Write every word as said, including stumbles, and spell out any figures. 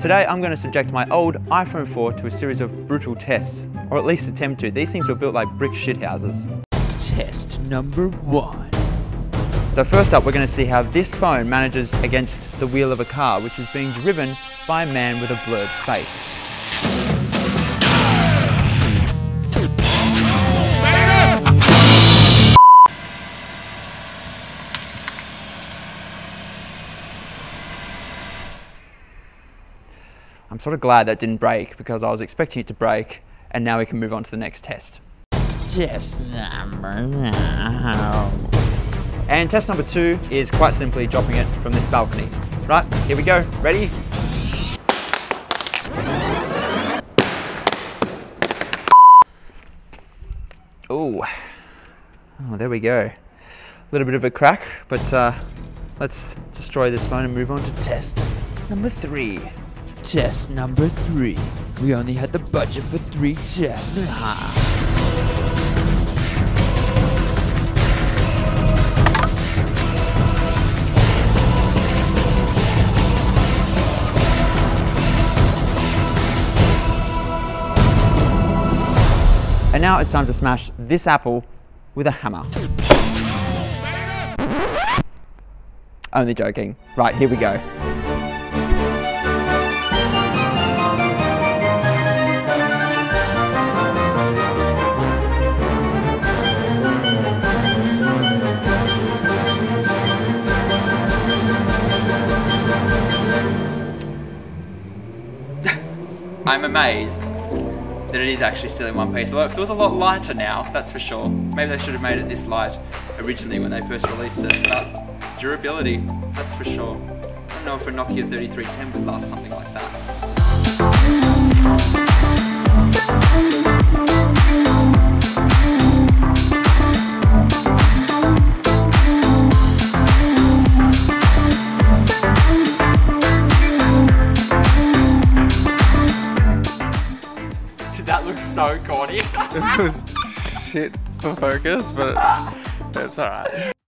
Today I'm going to subject my old iPhone four to a series of brutal tests, or at least attempt to. These things were built like brick shithouses. Test number one. So first up, we're going to see how this phone manages against the wheel of a car, which is being driven by a man with a blurred face. I'm sort of glad that didn't break because I was expecting it to break, and now we can move on to the next test. Test number nine. And test number two is quite simply dropping it from this balcony. Right, here we go. Ready? Ooh. Oh, there we go. A little bit of a crack, but uh, let's destroy this phone and move on to test number three. Test number three. We only had the budget for three tests. And now it's time to smash this apple with a hammer. Only joking. Right, here we go. I'm amazed that it is actually still in one piece, although it feels a lot lighter now, that's for sure. Maybe they should have made it this light originally when they first released it, but durability, that's for sure. I don't know if a Nokia thirty-three ten would last something like that. That looks so gaudy. It was shit for focus, but it's alright.